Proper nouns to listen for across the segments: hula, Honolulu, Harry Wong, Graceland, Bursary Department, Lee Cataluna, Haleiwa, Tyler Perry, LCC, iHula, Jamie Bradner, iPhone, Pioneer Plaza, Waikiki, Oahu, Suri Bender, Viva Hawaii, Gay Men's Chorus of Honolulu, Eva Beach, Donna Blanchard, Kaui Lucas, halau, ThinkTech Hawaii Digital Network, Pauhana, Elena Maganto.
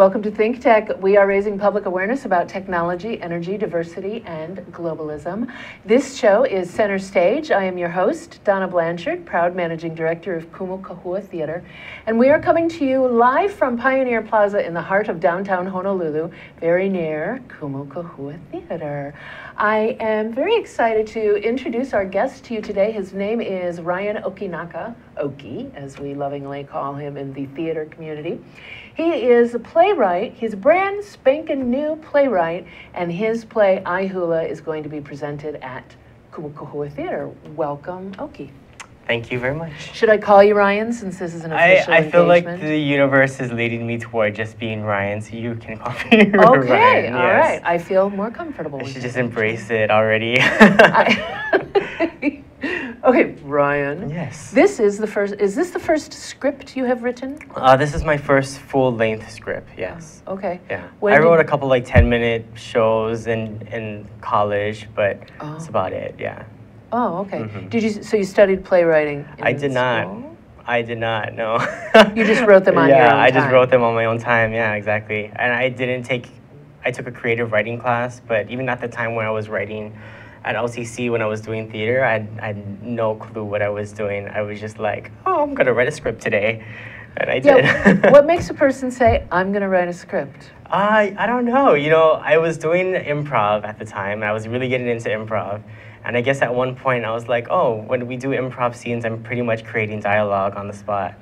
welcome to Think Tech. We are raising public awareness about technology, energy, diversity, and globalism. This show is Center Stage. I am your host, Donna Blanchard, proud managing director of Kumu Kahua Theater. And we are coming to you live from Pioneer Plaza in the heart of downtown Honolulu, very near Kumu Kahua Theater. I am very excited to introduce our guest to you today. His name is Ryan Okinaka, Oki, as we lovingly call him in the theater community. He is a playwright. He's a brand spanking new playwright, and his play iHula is going to be presented at Kumu Kahua Theater. Welcome, Oki. Thank you very much. Should I call you Ryan since this is an official engagement? I feel like the universe is leading me toward just being Ryan, so you can call me Ryan. Okay, all right. I feel more comfortable. I should just embrace it already. Okay, Ryan. Yes. This is the first. Is this the first script you have written? This is my first full-length script. Yes. Okay. Yeah. When I wrote a couple like 10-minute shows in college, but that's about it. Yeah. Oh, okay. Mm-hmm. Did you? So you studied playwriting? I did not. No. You just wrote them on your own time. Yeah, I just wrote them on my own time. Yeah, exactly. And I didn't take. I took a creative writing class, but even at the time when I was writing at LCC, when I was doing theater, I had no clue what I was doing. I was just like, oh, I'm going to write a script today. And I did. What makes a person say, I'm going to write a script? I don't know. You know, I was doing improv at the time. I was really getting into improv. And I guess at one point I was like, oh, when we do improv scenes, I'm pretty much creating dialogue on the spot.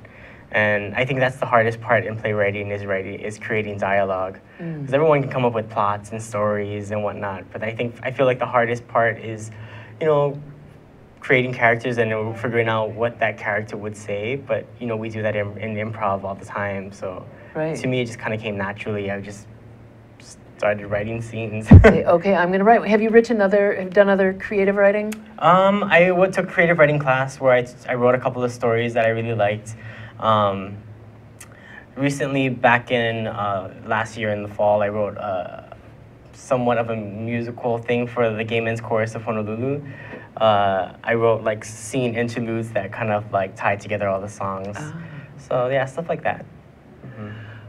And I think that's the hardest part in playwriting is creating dialogue. Because everyone can come up with plots and stories and whatnot, but I feel like the hardest part is, you know, creating characters and figuring out what that character would say. But you know, we do that in improv all the time, so to me it just kind of came naturally. I just started writing scenes. Okay, I'm gonna write. Have you written done other creative writing? I took a creative writing class where I wrote a couple of stories that I really liked. Recently, back in last year in the fall, I wrote somewhat of a musical thing for the Gay Men's Chorus of Honolulu. I wrote like scene interludes that kind of like tied together all the songs. So yeah, stuff like that.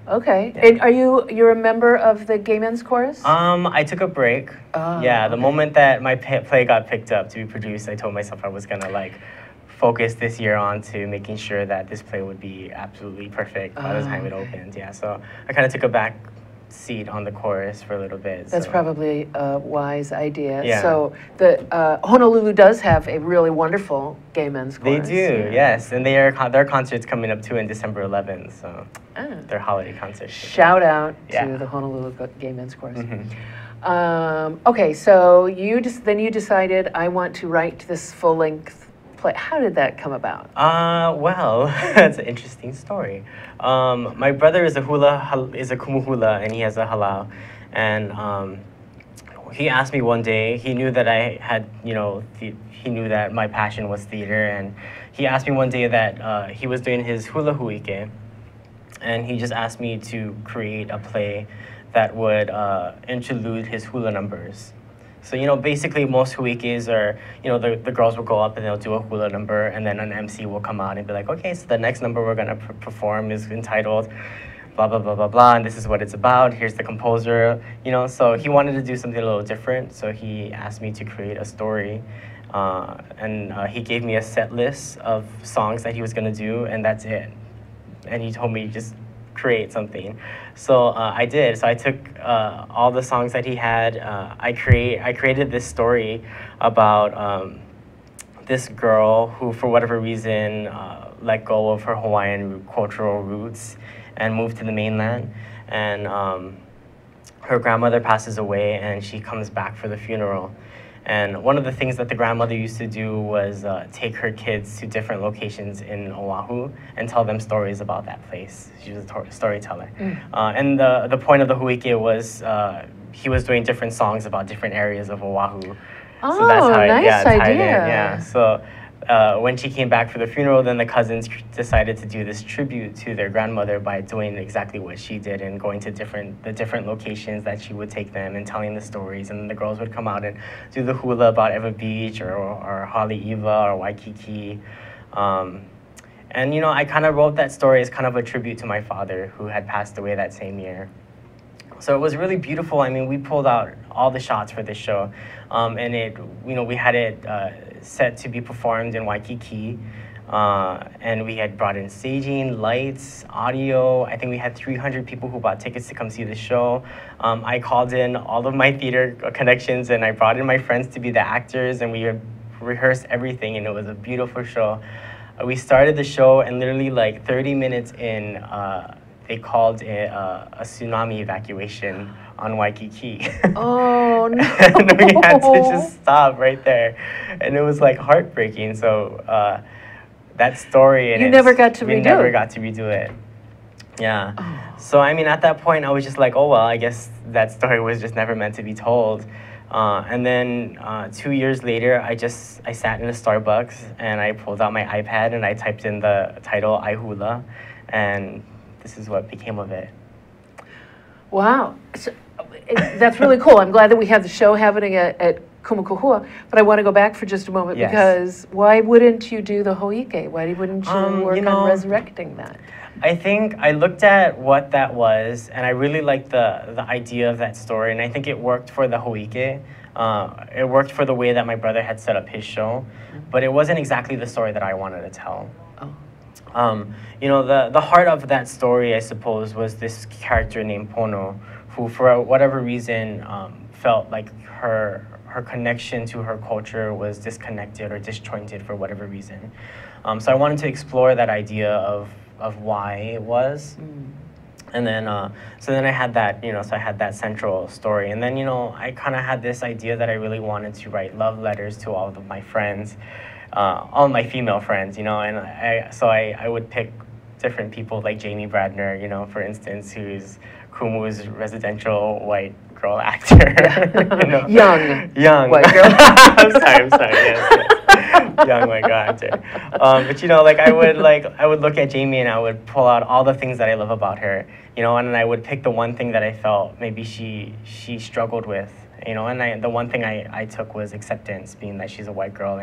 Okay. Yeah. And you're a member of the Gay Men's Chorus? I took a break. Yeah, the moment that my play got picked up to be produced, I told myself I was gonna like focus this year on to making sure that this play would be absolutely perfect by the time it opened. Yeah, so I kind of took a back seat on the chorus for a little bit. That's probably a wise idea. Yeah. So the Honolulu does have a really wonderful Gay Men's Chorus. They do, yes, and they are their concert's coming up too in December 11th. So their holiday concert. Shout out to the Honolulu Gay Men's Chorus. Okay, so then you decided I want to write this full length. How did that come about? Well, that's an interesting story. My brother is a kumu hula, and he has a halau. And he asked me one day. He knew that I had, you know, he knew that my passion was theater, and he asked me one day that he was doing his hula huike, and he just asked me to create a play that would interlude his hula numbers. So, you know, basically most huikis are, you know, the girls will go up and they'll do a hula number, and then an MC will come out and be like, okay, so the next number we're going to perform is entitled blah, blah, blah, blah, blah, and this is what it's about. Here's the composer, you know. So he wanted to do something a little different, so he asked me to create a story. And he gave me a set list of songs that he was going to do, and that's it. And he told me just create something. So I did. So I took all the songs that he had. I created this story about this girl who, for whatever reason, let go of her Hawaiian cultural roots and moved to the mainland. And her grandmother passes away, and she comes back for the funeral. And one of the things that the grandmother used to do was take her kids to different locations in Oahu and tell them stories about that place. She was a storyteller. And the point of the huike was he was doing different songs about different areas of Oahu. Oh, so that's how nice idea. Yeah. So when she came back for the funeral, then the cousins decided to do this tribute to their grandmother by doing exactly what she did and going to the different locations that she would take them and telling the stories. And the girls would come out and do the hula about Eva Beach or Haleiwa or Waikiki. And you know, I kind of wrote that story as kind of a tribute to my father, who had passed away that same year. So it was really beautiful. I mean, we pulled out all the shots for this show, and it, you know, we had it set to be performed in Waikiki, and we had brought in staging, lights, audio. I think we had 300 people who bought tickets to come see the show. I called in all of my theater connections, and I brought in my friends to be the actors, and we rehearsed everything, and it was a beautiful show. We started the show, and literally like 30 minutes in, they called it a tsunami evacuation on Waikiki. Oh, no. And we had to just stop right there. And it was like heartbreaking. So that story. And you never got to redo it. We never got to redo it. Yeah. Oh. So, I mean, at that point, I was just like, oh, well, I guess that story was just never meant to be told. And then 2 years later, I sat in a Starbucks, and I pulled out my iPad, and I typed in the title iHula, and this is what became of it. Wow. So, that's really cool. I'm glad that we have the show happening at Kumu Kahua, but I want to go back for just a moment. Yes. Because why wouldn't you do the Hoike? Why wouldn't you work on resurrecting that? I think I looked at what that was, and I really liked the idea of that story, and I think it worked for the Hoike. It worked for the way that my brother had set up his show, but it wasn't exactly the story that I wanted to tell. Oh. You know, the heart of that story, I suppose, was this character named Pono, who for whatever reason felt like her connection to her culture was disconnected or disjointed for whatever reason. So I wanted to explore that idea of why it was. Mm. And then, so then I had that, you know, so I had that central story. And then, you know, I kind of had this idea that I really wanted to write love letters to all of my friends, all my female friends, you know, and so I would pick different people like Jamie Bradner, you know, for instance, who's Kumu's residential white girl actor. You know? Young white girl. I'm sorry. Yes. Young white girl actor. But you know, like I would look at Jamie, and I would pull out all the things that I love about her, you know, and then I would pick the one thing that I felt maybe she struggled with, you know, and the one thing I took was acceptance, being that she's a white girl,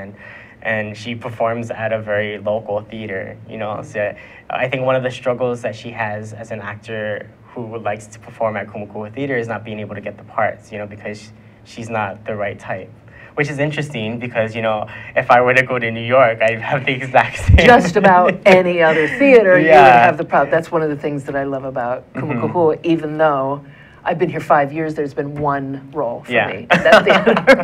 and she performs at a very local theater, you know. So I think one of the struggles that she has as an actor who likes to perform at Kumu Kahua Theater is not being able to get the parts, you know, because she's not the right type. Which is interesting because, you know, if I were to go to New York, I'd have the exact same. Just about any other theater, yeah. You would have the problem. That's one of the things that I love about Kumu Kahua, even though I've been here 5 years, there's been one role for me. That's the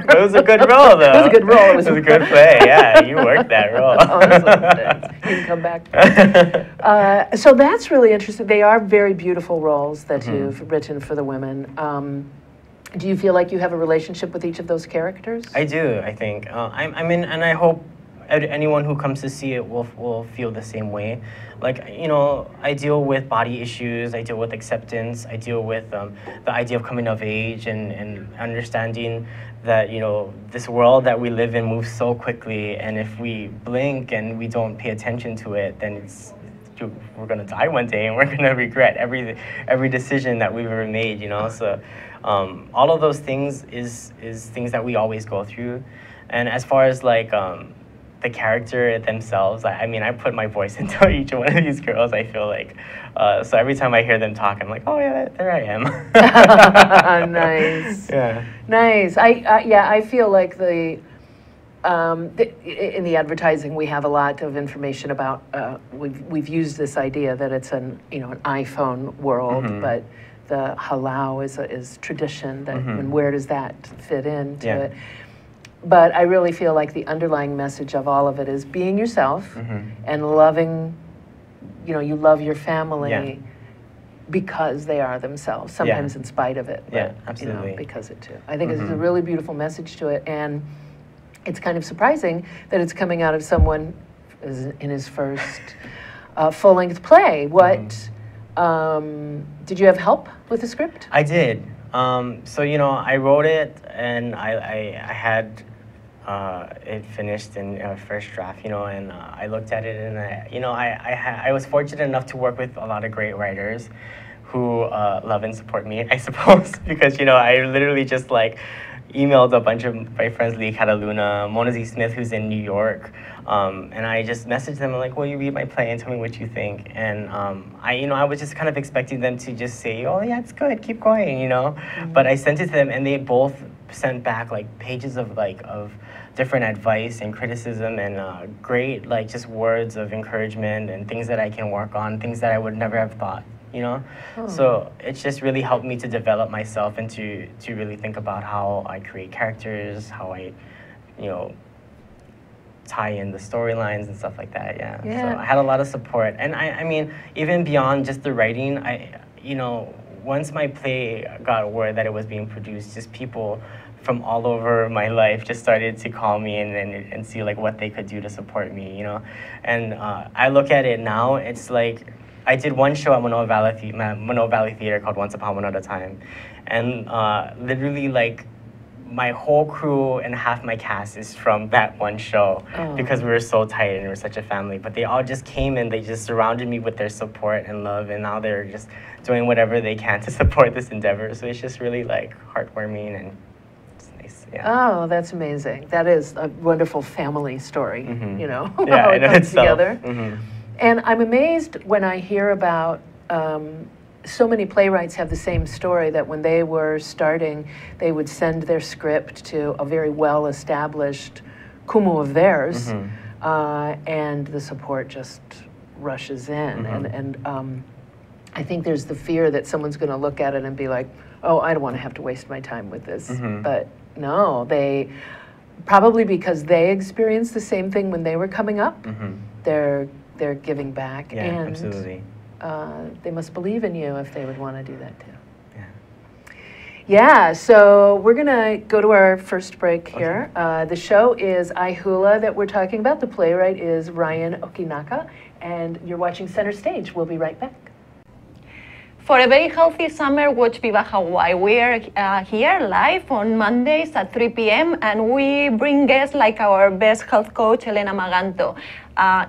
It was a good role, though. It was a good role. It was a good play, yeah. You worked that role. Honestly, you can come back. So that's really interesting. They are very beautiful roles that you've written for the women. Do you feel like you have a relationship with each of those characters? I do, I think. I mean, and I hope anyone who comes to see it will feel the same way. Like, you know, I deal with body issues, I deal with acceptance, I deal with the idea of coming of age and understanding that, you know, this world that we live in moves so quickly, and if we blink and we don't pay attention to it, then we're gonna die one day, and we're gonna regret every decision that we've ever made, you know. So all of those things is things that we always go through. And as far as like the character themselves, I mean, I put my voice into each one of these girls, I feel like. So every time I hear them talk, I'm like, oh yeah, there I am. Nice. Yeah. Nice. I feel like in the advertising, we have a lot of information about, we've used this idea that it's an iPhone world, but the halau is tradition, that, and where does that fit into it? But I really feel like the underlying message of all of it is being yourself and loving, you know, you love your family because they are themselves, sometimes in spite of it. Yeah, but, absolutely. You know, because it too. I think it's a really beautiful message to it, and it's kind of surprising that it's coming out of someone in his first full-length play. What, did you have help with the script? I did. So, you know, I wrote it, and I had it finished in first draft, you know, and I looked at it, and I was fortunate enough to work with a lot of great writers who love and support me, I suppose, because, you know, I literally just like emailed a bunch of my friends, Lee Cataluna, Mona Z Smith, who's in New York, and I just messaged them, I'm like, will you read my play and tell me what you think? And I was just kind of expecting them to just say, oh yeah, it's good, keep going, you know? Mm-hmm. But I sent it to them, and they both sent back like pages of different advice and criticism and great just words of encouragement and things that I can work on, things that I would never have thought, you know? Oh. So it's just really helped me to develop myself and to really think about how I create characters, how I, tie in the storylines and stuff like that, yeah. So I had a lot of support. And I mean, even beyond just the writing, once my play got word that it was being produced, just people from all over my life just started to call me and see like what they could do to support me, you know? And I look at it now, it's like, I did one show at Manoa Valley Theater called Once Upon One at a Time. And literally my whole crew and half my cast is from that one show because we were so tight and we were such a family. But they all just came and they just surrounded me with their support and love, and now they're just doing whatever they can to support this endeavor. So it's just really heartwarming and it's nice. Yeah. Oh, that's amazing. That is a wonderful family story, you know, yeah, how it comes together. Mm-hmm. And I'm amazed when I hear about so many playwrights have the same story, that when they were starting, they would send their script to a very well-established kumu of theirs, and the support just rushes in. And I think there's the fear that someone's going to look at it and be like, oh, I don't want to have to waste my time with this. But no, they probably, because they experienced the same thing when they were coming up, they're giving back, and absolutely. They must believe in you if they would want to do that too. Yeah, so we're gonna go to our first break here. The show is iHula that we're talking about. The playwright is Ryan Okinaka, and you're watching Center Stage. We'll be right back. For a very healthy summer, watch Viva Hawaii. We're here live on Mondays at 3 p.m. and we bring guests like our best health coach, Elena Maganto.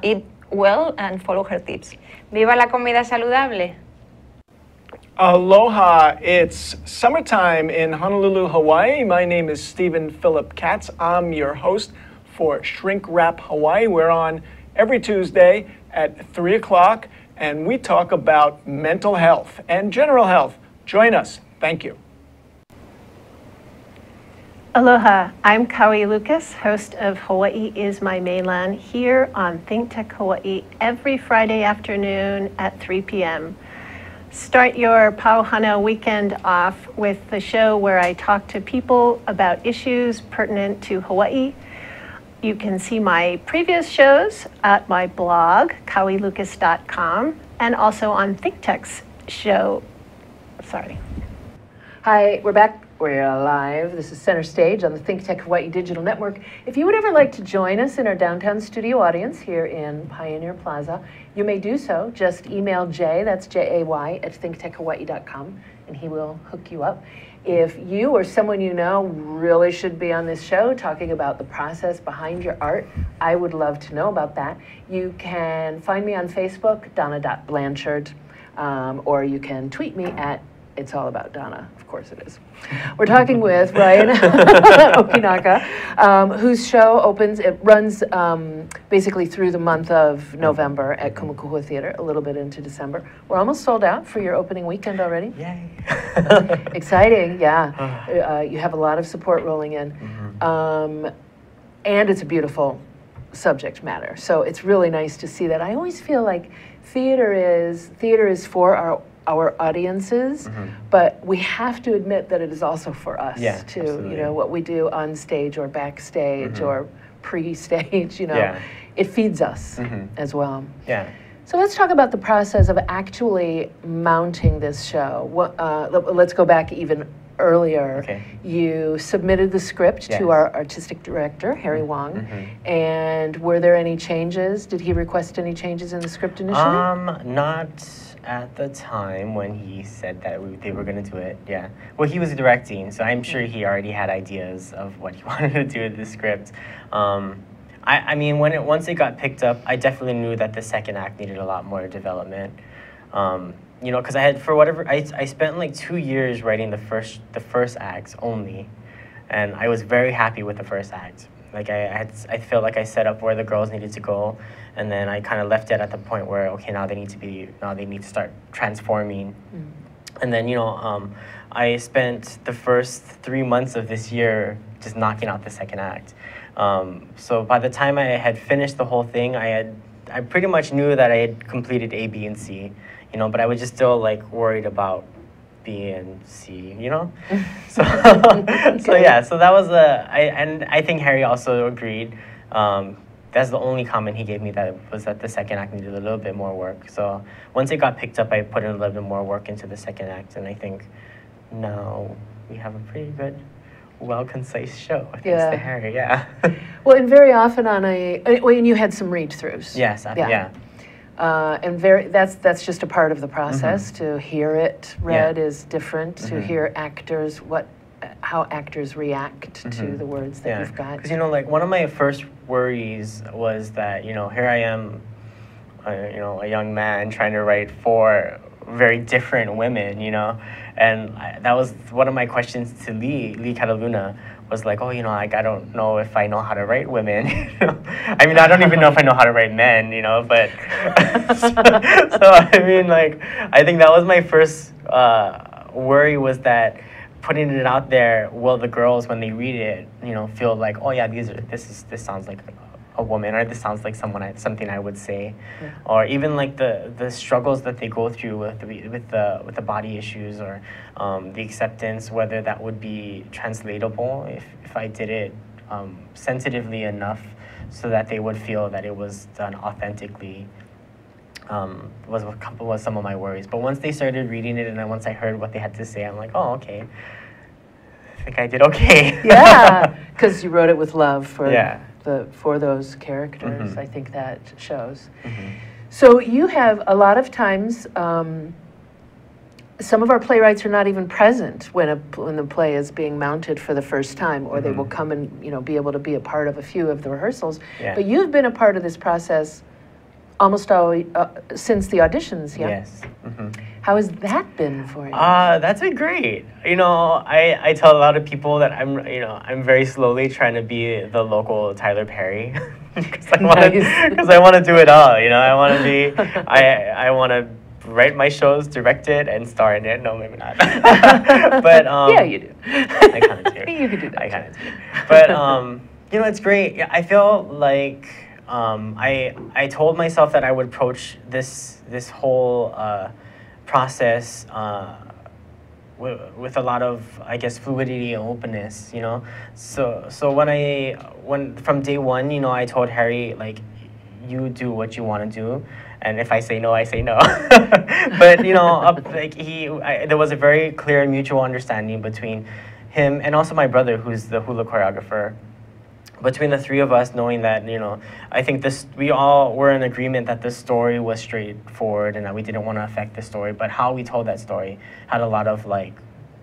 Eat well and follow her tips. Viva la comida saludable. Aloha, it's summertime in Honolulu, Hawaii. My name is Stephen Philip Katz. I'm your host for Shrink Wrap Hawaii. We're on every Tuesday at 3 o'clock. And we talk about mental health and general health. Join us. Thank you. Aloha. I'm Kaui Lucas, host of Hawaii is My Mainland, here on Think Tech Hawaii every Friday afternoon at 3 p.m. Start your Pauhana weekend off with the show where I talk to people about issues pertinent to Hawaii. You can see my previous shows at my blog, kauilucas.com, and also on ThinkTech's show. Sorry. Hi, we're back. We're live. This is Center Stage on the ThinkTech Hawaii Digital Network. If you would ever like to join us in our downtown studio audience here in Pioneer Plaza, you may do so. Just email Jay, that's Jay, at thinktechhawaii.com, and he will hook you up. If you or someone you know really should be on this show talking about the process behind your art, I would love to know about that. You can find me on Facebook, Donna.Blanchard, or you can tweet me at It's All About Donna. Of course it is. We're talking with Ryan Okinaka, whose show runs basically through the month of November at Kumu Kahua Theater, a little bit into December. We're almost sold out for your opening weekend already. Yay. Exciting, yeah. You have a lot of support rolling in. And it's a beautiful subject matter. So it's really nice to see that. I always feel like theater is for our audiences, but we have to admit that it is also for us too. Absolutely. You know, what we do on stage or backstage or pre-stage, you know, it feeds us as well. Yeah. So let's talk about the process of actually mounting this show. Let's go back even earlier. Okay. You submitted the script to our artistic director, Harry Wong, and were there any changes? Did he request any changes in the script initially? Not at the time when he said that they were going to do it, yeah. Well, he was directing, so I'm sure he already had ideas of what he wanted to do with the script. I mean, once it got picked up, I definitely knew that the second act needed a lot more development. You know, because I spent like 2 years writing the first act only. and I was very happy with the first act. Like I feel like I set up where the girls needed to go, and then I kind of left it at the point where okay, now they need to start transforming. Mm. And then I spent the first 3 months of this year just knocking out the second act. So by the time I had finished the whole thing, I pretty much knew that I had completed A, B, and C, but I was just still like worried about B and C, So, okay. So yeah, so that was and I think Harry also agreed. That's the only comment he gave me, that was that the second act needed a little bit more work. So once it got picked up, I put in a little bit more work into the second act, and I think now we have a pretty good, concise show, thanks to Harry, Well, and very often on and you had some read-throughs. Yes, and that's just a part of the process. Mm-hmm. To hear it read is different. Mm-hmm. To hear actors, how actors react mm-hmm. to the words that you've got. Because like one of my first worries was that here I am, a young man trying to write for very different women, and that was one of my questions to Lee Cataluna, was like, I don't know if I know how to write women. I mean, I don't even know if I know how to write men, but so I mean, like, I think that was my first worry, was that putting it out there, will the girls, when they read it, feel like, oh yeah, this sounds like a woman, or this sounds like something I would say, or even like the struggles that they go through with the body issues, or the acceptance, whether that would be translatable if I did it sensitively enough so that they would feel that it was done authentically. Was some of my worries, but once they started reading it, and then once I heard what they had to say, I'm like, oh okay, I think I did okay. Yeah, because you wrote it with love for. Yeah. For those characters, mm-hmm. I think that shows. Mm-hmm. So you have a lot of times, some of our playwrights are not even present when the play is being mounted for the first time, or mm-hmm. they will come and be able to be a part of a few of the rehearsals. Yeah. But you've been a part of this process almost always, since the auditions. Yeah? Yes. Mm-hmm. How has that been for you? That's been great. I tell a lot of people that I'm very slowly trying to be the local Tyler Perry, because I want to do it all. I want to be. I want to write my shows, direct it, and star in it. No, maybe not. But yeah, you do. I kind of do. You could do that. I kind of do. But it's great. I feel like I told myself that I would approach this whole process with a lot of, I guess, fluidity and openness, So when from day one, I told Harry, like, you do what you want to do, and if I say no, I say no. But there was a very clear mutual understanding between him and also my brother, who's the hula choreographer. Between the three of us, knowing that, I think we all were in agreement that the story was straightforward and that we didn't want to affect the story, but how we told that story had a lot of, like,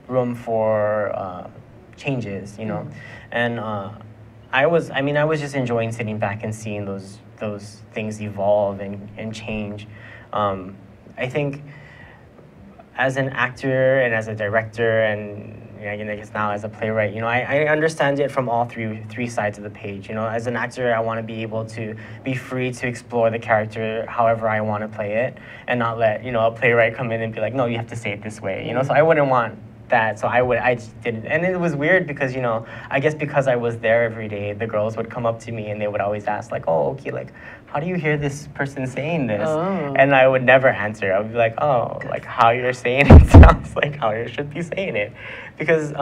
room for changes, Mm. And I was just enjoying sitting back and seeing those things evolve and change. I think as an actor and as a director and I guess now as a playwright, I understand it from all three sides of the page. As an actor, I want to be able to be free to explore the character however I want to play it, and not let a playwright come in and be like, no, you have to say it this way. So I wouldn't want that. So I just didn't, and it was weird because I guess because I was there every day, the girls would come up to me and they would always ask like, oh okay, like how do you hear this person saying this? Oh. And I would never answer. I would be like, oh, like how you're saying it sounds like how you should be saying it. Because,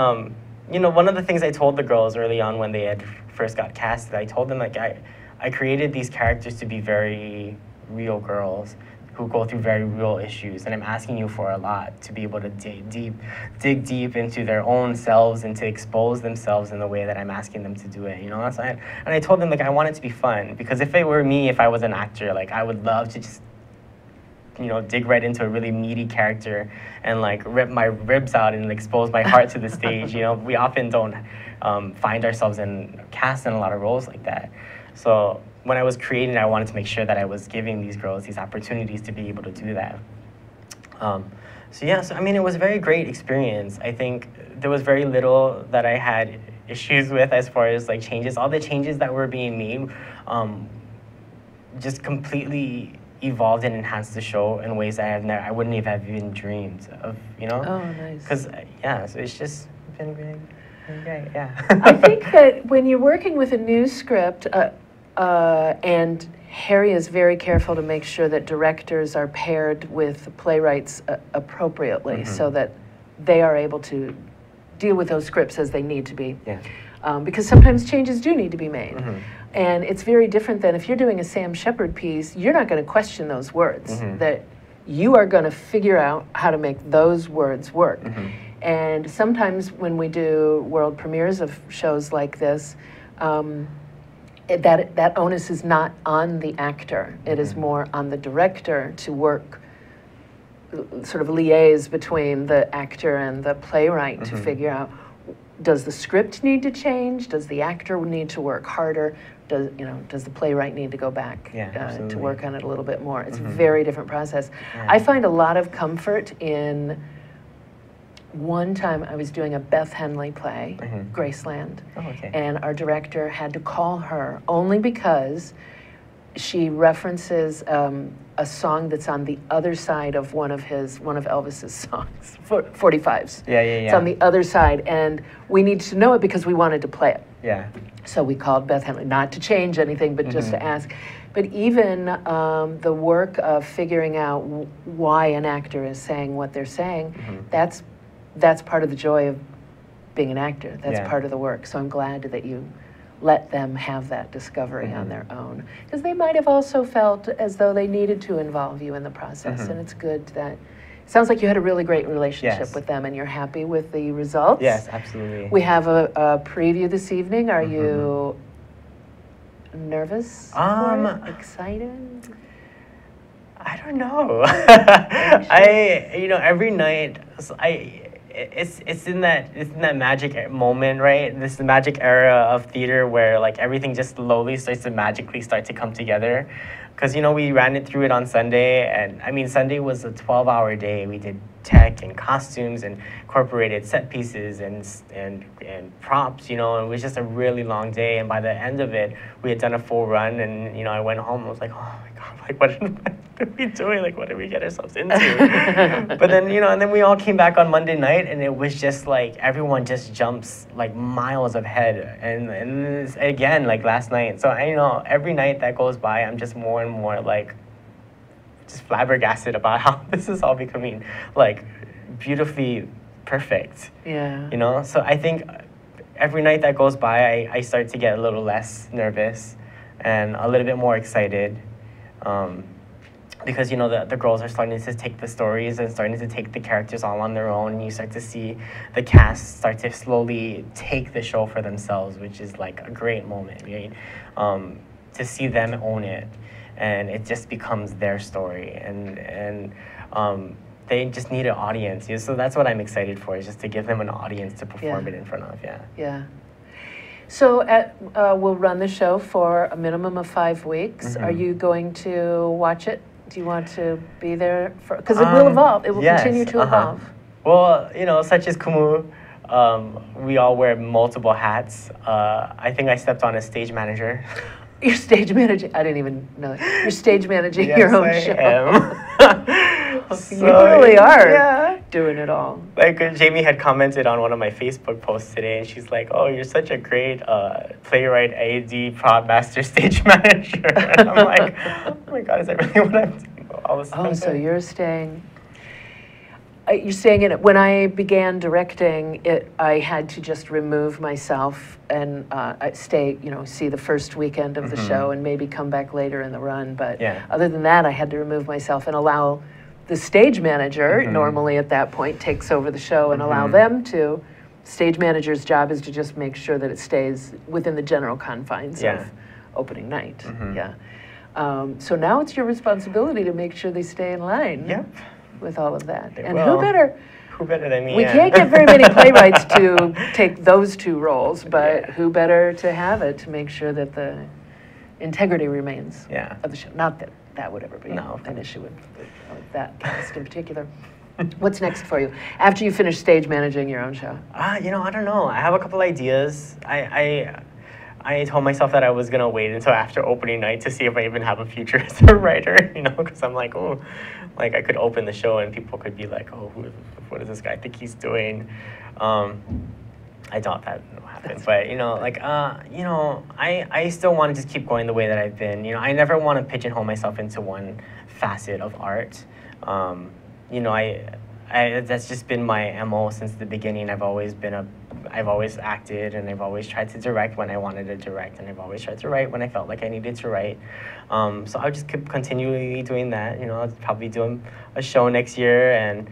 one of the things I told the girls early on when they had first got casted, I told them, like, I created these characters to be very real girls who go through very real issues, and I'm asking you for a lot to be able to dig deep into their own selves and to expose themselves in the way that I'm asking them to do it, And I told them, like, I want it to be fun, because if it were me, if I was an actor, like, I would love to just, dig right into a really meaty character and, like, rip my ribs out and expose my heart to the stage, We often don't find ourselves cast in a lot of roles like that. So when I was creating, I wanted to make sure that I was giving these girls these opportunities to be able to do that. So I mean, it was a very great experience. I think there was very little that I had issues with as far as like changes. All the changes that were being made just completely evolved and enhanced the show in ways that I wouldn't even have even dreamed of, you know? Oh, nice. Because, yeah, so it's just been really, really great, yeah. I think that when you're working with a new script, and Harry is very careful to make sure that directors are paired with playwrights appropriately, mm-hmm. so that they are able to deal with those scripts as they need to be. Yeah. Because sometimes changes do need to be made. Mm-hmm. And it's very different than if you're doing a Sam Shepard piece, you're not going to question those words. Mm-hmm. That you are going to figure out how to make those words work. Mm-hmm. And sometimes when we do world premieres of shows like this, that onus is not on the actor. It mm-hmm. is more on the director to work, sort of liaise between the actor and the playwright mm-hmm. to figure out, does the script need to change? Does the actor need to work harder? Does the playwright need to go back to work on it a little bit more? It's mm-hmm. a very different process. Yeah. I find a lot of comfort in, one time I was doing a Beth Henley play, mm-hmm. Graceland, and our director had to call her only because she references a song that's on the other side of one of Elvis's songs, 45s. Yeah. It's on the other side, and we need to know it because we wanted to play it. Yeah. So we called Beth Henley, not to change anything, but mm-hmm. just to ask. But even the work of figuring out why an actor is saying what they're saying, mm-hmm. that's part of the joy of being an actor. That's part of the work. So I'm glad that you let them have that discovery mm-hmm. on their own. Because they might have also felt as though they needed to involve you in the process, mm-hmm. and it's good that, it sounds like you had a really great relationship with them and you're happy with the results. Yes, absolutely. We have a preview this evening. Are mm-hmm. you nervous? Excited? I don't know. I, you know, every night, it's in that magic moment, right? This is the magic era of theater where like everything just slowly starts to magically start to come together. Because, you know, we ran it through it on Sunday, and I mean, Sunday was a 12-hour day. We did tech and costumes and incorporated set pieces and props, you know, and it was just a really long day. And by the end of it, we had done a full run, and, you know, I went home. I was like, oh my God, like what are we doing? Like, what did we get ourselves into? But then, you know, and then we all came back on Monday night, and it was just like everyone just jumps like miles ahead. And again, like last night. So, you know, every night that goes by, I'm just more and more like just flabbergasted about how this is all becoming like beautifully perfect. Yeah. You know, so I think every night that goes by, I start to get a little less nervous and a little bit more excited. Because, you know, the girls are starting to take the stories and starting to take the characters all on their own. And you start to see the cast start to slowly take the show for themselves, which is like a great moment, right? To see them own it. And it just becomes their story. And they just need an audience. You know, so that's what I'm excited for, is just to give them an audience to perform it in front of, Yeah. So we'll run the show for a minimum of 5 weeks. Mm-hmm. Are you going to watch it? Do you want to be there? Because it will evolve. It will continue to evolve. Well, you know, such as Kumu, we all wear multiple hats. I think I stepped on a stage manager. You're stage managing. I didn't even know that. You're stage managing your own show. Am. So, you really are doing it all. Like Jamie had commented on one of my Facebook posts today, and she's like, "Oh, you're such a great playwright, AD, prop master, stage manager." And I'm like, "Oh my God, is that really what I'm doing all this time?" Oh, so you're staying. You're staying in it. When I began directing it, I had to just remove myself and stay, you know, see the first weekend of mm-hmm. the show and maybe come back later in the run. But other than that, I had to remove myself and allow the stage manager, mm-hmm. normally at that point, takes over the show and mm-hmm. allow them to. Stage manager's job is to just make sure that it stays within the general confines of opening night. Mm-hmm. Yeah. So now it's your responsibility to make sure they stay in line. Yep. With all of that. And who better than me? We can't get very many playwrights to take those two roles, but who better to have it to make sure that the integrity remains of the show. Not that that would ever be an issue with that cast in particular. What's next for you after you finish stage managing your own show? You know, I don't know. I have a couple ideas. I told myself that I was gonna wait until after opening night to see if I even have a future as a writer, you know, because I'm like, oh, like I could open the show and people could be like, oh, what does this guy think he's doing? I doubt that will happen, but you know, like, you know, I still want to just keep going the way that I've been. You know, I never want to pigeonhole myself into one facet of art. You know, that's just been my MO since the beginning. I've always acted, and I've always tried to direct when I wanted to direct, and I've always tried to write when I felt like I needed to write. So I'll just keep continually doing that. You know, I'll probably do a show next year, and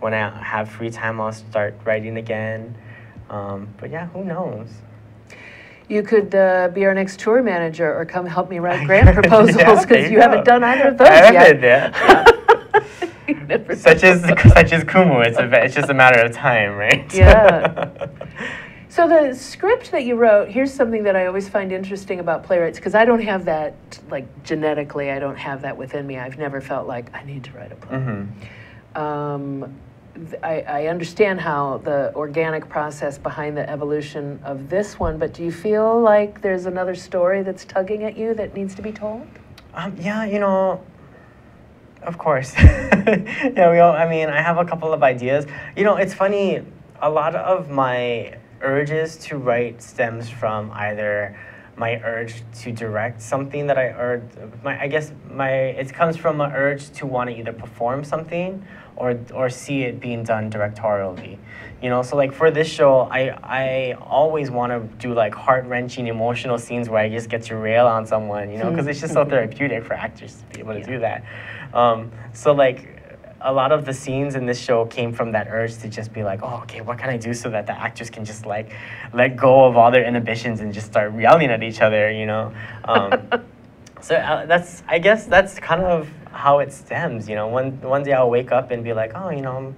when I have free time, I'll start writing again. But yeah, who knows? You could be our next tour manager, or come help me write grant proposals, because you haven't done either of those yet. Yeah. such as Kumu, it's just a matter of time, right? Yeah. So the script that you wrote, here's something that I always find interesting about playwrights, because I don't have that, like, genetically, I don't have that within me. I've never felt like I need to write a play. Mm-hmm. I understand how the organic process behind the evolution of this one, but do you feel like there's another story that's tugging at you that needs to be told? Yeah, you know, of course. Yeah, I mean, I have a couple of ideas. You know, it's funny, a lot of my urges to write stems from either my urge to direct something that it comes from an urge to want to either perform something or see it being done directorially. You know, so like for this show, I always want to do like heart-wrenching emotional scenes where I just get to rail on someone, you know, because it's just so therapeutic for actors to be able to do that. So like a lot of the scenes in this show came from that urge to just be like, oh, okay, what can I do so that the actors can just like let go of all their inhibitions and just start yelling at each other, you know? So I guess that's kind of how it stems, you know? One day I'll wake up and be like, oh, you know,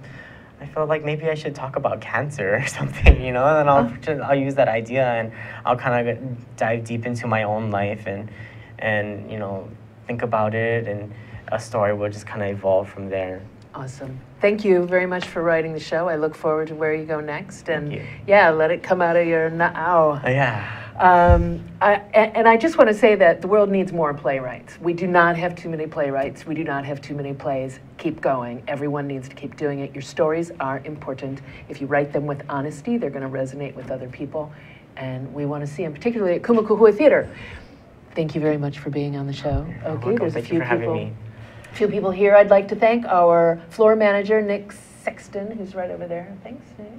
I feel like maybe I should talk about cancer or something, you know? And I'll use that idea and I'll kind of dive deep into my own life and you know, think about it, and a story will just kind of evolve from there. Awesome. Thank you very much for writing the show. I look forward to where you go next. And yeah, let it come out of your na'au. Yeah. And I just want to say that the world needs more playwrights. We do not have too many playwrights. We do not have too many plays. Keep going. Everyone needs to keep doing it. Your stories are important. If you write them with honesty, they're going to resonate with other people. And we want to see them, particularly at Kumu Kahua Theater. Thank you very much for being on the show. Okay, there's a few people here I'd like to thank. Our floor manager, Nick Sexton, who's right over there. Thanks, Nick.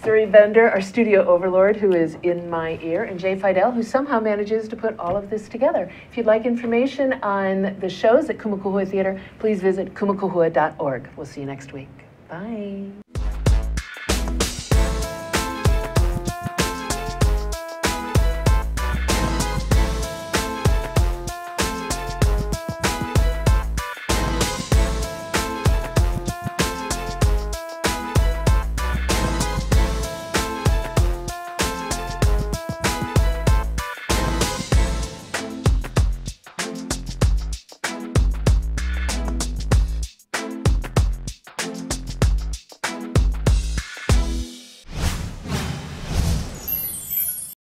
Suri Bender, our studio overlord, who is in my ear, and Jay Fidel, who somehow manages to put all of this together. If you'd like information on the shows at Kumu Kahua Theater, please visit kumukahua.org. We'll see you next week. Bye.